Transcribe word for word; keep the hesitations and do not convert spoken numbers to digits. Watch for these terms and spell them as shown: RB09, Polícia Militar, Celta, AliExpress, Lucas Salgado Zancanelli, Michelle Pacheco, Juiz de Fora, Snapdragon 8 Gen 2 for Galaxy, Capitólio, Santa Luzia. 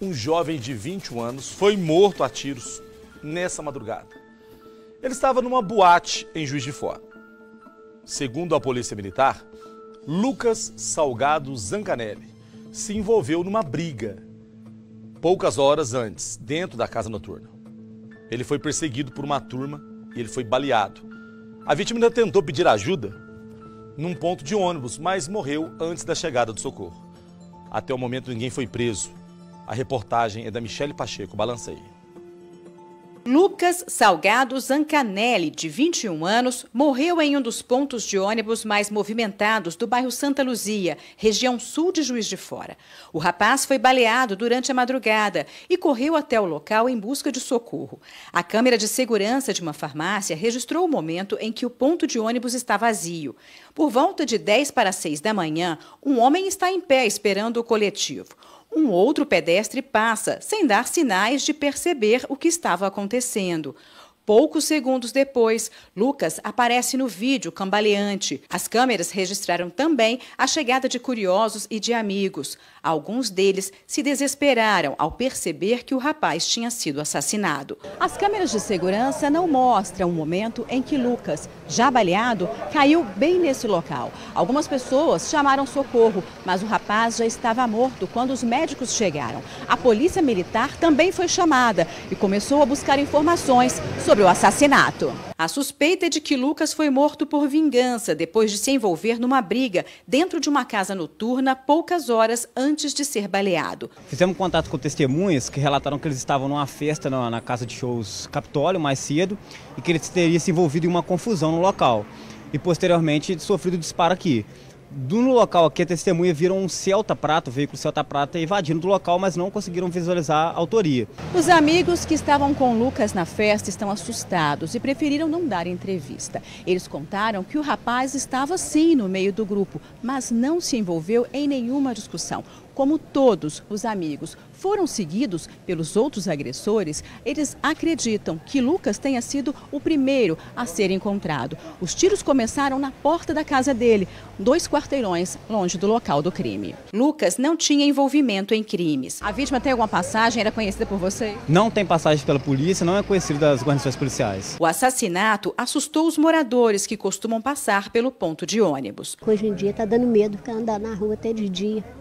um jovem de vinte e um anos foi morto a tiros nessa madrugada. Ele estava numa boate em Juiz de Fora. Segundo a Polícia Militar, Lucas Salgado Zancanelli se envolveu numa briga poucas horas antes, dentro da casa noturna. Ele foi perseguido por uma turma e ele foi baleado. A vítima ainda tentou pedir ajuda num ponto de ônibus, mas morreu antes da chegada do socorro. Até o momento ninguém foi preso. A reportagem é da Michelle Pacheco. Balancei. Lucas Salgado Zancanelli, de vinte e um anos, morreu em um dos pontos de ônibus mais movimentados do bairro Santa Luzia, região sul de Juiz de Fora. O rapaz foi baleado durante a madrugada e correu até o local em busca de socorro. A câmera de segurança de uma farmácia registrou o momento em que o ponto de ônibus está vazio. Por volta de dez para seis da manhã, um homem está em pé esperando o coletivo. Um outro pedestre passa, sem dar sinais de perceber o que estava acontecendo. Poucos segundos depois, Lucas aparece no vídeo cambaleante. As câmeras registraram também a chegada de curiosos e de amigos. Alguns deles se desesperaram ao perceber que o rapaz tinha sido assassinado. As câmeras de segurança não mostram o momento em que Lucas, já baleado, caiu bem nesse local. Algumas pessoas chamaram socorro, mas o rapaz já estava morto quando os médicos chegaram. A Polícia Militar também foi chamada e começou a buscar informações sobre o assassinato. A suspeita é de que Lucas foi morto por vingança depois de se envolver numa briga dentro de uma casa noturna poucas horas antes de ser baleado. Fizemos contato com testemunhas que relataram que eles estavam numa festa na, na casa de shows Capitólio mais cedo e que ele teria se envolvido em uma confusão no local e posteriormente sofrido disparo aqui. Do no local aqui, a testemunha viram um Celta Prata, o veículo Celta Prata, invadindo do local, mas não conseguiram visualizar a autoria. Os amigos que estavam com Lucas na festa estão assustados e preferiram não dar entrevista. Eles contaram que o rapaz estava sim no meio do grupo, mas não se envolveu em nenhuma discussão. Como todos os amigos foram seguidos pelos outros agressores, eles acreditam que Lucas tenha sido o primeiro a ser encontrado. Os tiros começaram na porta da casa dele, dois quarteirões longe do local do crime. Lucas não tinha envolvimento em crimes. A vítima tem alguma passagem? Era conhecida por você? Não tem passagem pela polícia, não é conhecido das guarnições policiais. O assassinato assustou os moradores que costumam passar pelo ponto de ônibus. Hoje em dia está dando medo para andar na rua até de dia.